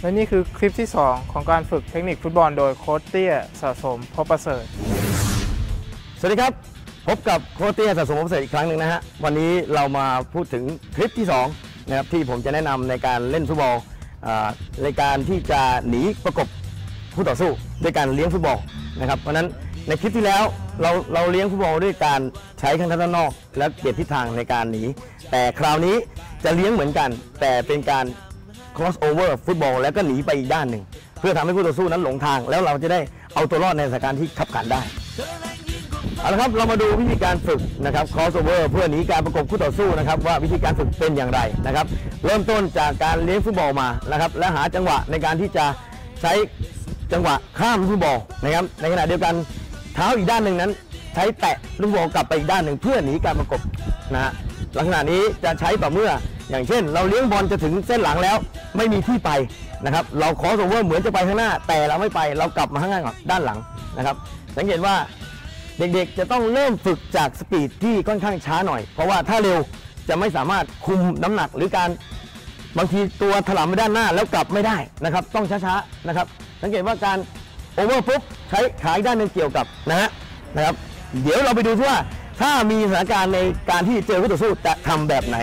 และนี่คือคลิปที่2ของการฝึกเทคนิคฟุตบอลโดยโค้ชเตี้ยสะสมพบประเสริฐสวัสดีครับพบกับโค้ชเตี้ยสะสมพบประเสริฐอีกครั้งหนึ่งนะฮะวันนี้เรามาพูดถึงคลิปที่2นะครับที่ผมจะแนะนำในการเล่นฟุตบอลในการที่จะหนีประกบผู้ต่อสู้ด้วยการเลี้ยงฟุตบอลนะครับเพราะฉะนั้นในคลิปที่แล้วเราเลี้ยงฟุตบอลด้วยการใช้ข้างด้านนอกและเปลี่ยนทิศทางในการหนีแต่คราวนี้จะเลี้ยงเหมือนกันแต่เป็นการ crossover ฟุตบอลแล้วก็หนีไปอีกด้านหนึ่งเพื่อทำให้ผู้ต่อสู้นั้นหลงทางแล้วเราจะได้เอาตัวรอดในสถานการณ์ที่ขับขันได้เอาละครับเรามาดูวิธีการฝึกนะครับ crossover เพื่อหนีการประกบคู่ต่อสู้นะครับว่าวิธีการฝึกเป็นอย่างไรนะครับเริ่มต้นจากการเลี้ยงฟุตบอลมานะครับและหาจังหวะในการที่จะใช้จังหวะข้ามฟุตบอลนะครับในขณะเดียวกันเท้าอีกด้านหนึ่งนั้นใช้แตะลูกบอลกลับไปอีกด้านหนึ่งเพื่อหนีการประกบนะฮะลักษณะนี้จะใช้ต่อเมื่ออย่างเช่นเราเลี้ยงบอลจะถึงเส้นหลังแล้วไม่มีที่ไปนะครับเราcrossoverเหมือนจะไปข้างหน้าแต่เราไม่ไปเรากลับมาข้างหน้าก่อนด้านหลังนะครับสังเกตว่าเด็กๆจะต้องเริ่มฝึกจากสปีดที่ค่อนข้างช้าหน่อยเพราะว่าถ้าเร็วจะไม่สามารถคุมน้ำหนักหรือการบางทีตัวถลำไปด้านหน้าแล้วกลับไม่ได้นะครับต้องช้าๆนะครับสังเกตว่าการโอเวอร์ปุ๊บใช้ขาด้านหนึ่งเกี่ยวกับนะครับเดี๋ยวเราไปดูว่าถ้ามีสถานการณ์ในการที่เจอคู่ต่อสู้จะทำแบบไหน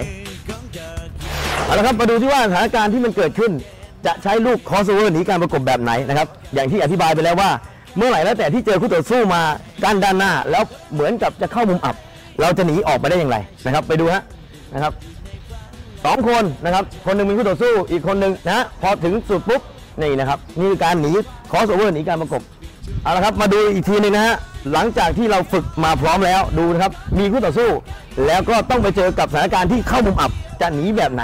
เอาละครับมาดูที่ว่าสถานการณ์ที่มันเกิดขึ้นจะใช้ลูกcrossoverหนีการประกบแบบไหนนะครับอย่างที่อธิบายไปแล้วว่าเมื่อไหร่แล้วแต่ที่เจอคู่ต่อสู้มากันด้านหน้าแล้วเหมือนกับจะเข้ามุมอับเราจะหนีออกไปได้อย่างไรนะครับไปดูฮะนะครับ2คนนะครับคนหนึ่งมีคู่ต่อสู้อีกคนหนึ่งนะพอถึงสุดปุ๊บนี่นะครับนี่คือการหนีcrossoverหนีการประกบเอาละครับมาดูอีกทีนึงนะฮะหลังจากที่เราฝึกมาพร้อมแล้วดูนะครับมีคู่ต่อสู้แล้วก็ต้องไปเจอกับสถานการณ์ที่เข้ามุมอับจะหนีแบบไหน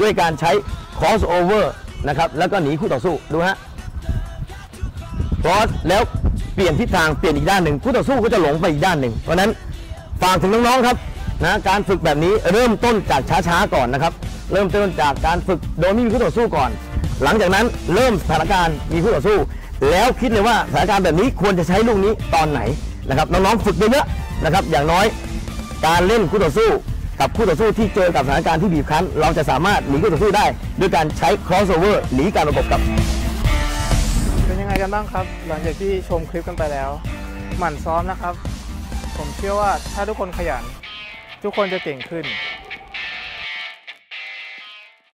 ด้วยการใช้crossoverนะครับแล้วก็หนีคู่ต่อสู้ดูฮะครอสแล้วเปลี่ยนทิศทางเปลี่ยนอีกด้านหนึ่งคู่ต่อสู้ก็จะหลงไปอีกด้านหนึ่งเพราะนั้นฝากถึงน้องๆครับนะการฝึกแบบนี้เริ่มต้นจากช้าๆก่อนนะครับเริ่มต้นจากการฝึกโดยไม่มีคู่ต่อสู้ก่อนหลังจากนั้นเริ่มสถานการณ์มีคู่ต่อสู้แล้วคิดเลยว่าสถานการณ์แบบนี้ควรจะใช้ลูกนี้ตอนไหนนะครับน้องๆฝึกไปเยอะนะครับอย่างน้อยการเล่นคู่ต่อสู้กับคู่ต่อสู้ที่เจอกับสถานการณ์ที่บีบคั้นเราจะสามารถหนีคู่ต่อสู้ได้ด้วยการใช้ crossover หนีการประกบกับเป็นยังไงกันบ้างครับหลังจากที่ชมคลิปกันไปแล้วหมั่นซ้อมนะครับผมเชื่อว่าถ้าทุกคนขยันทุกคนจะเก่งขึ้น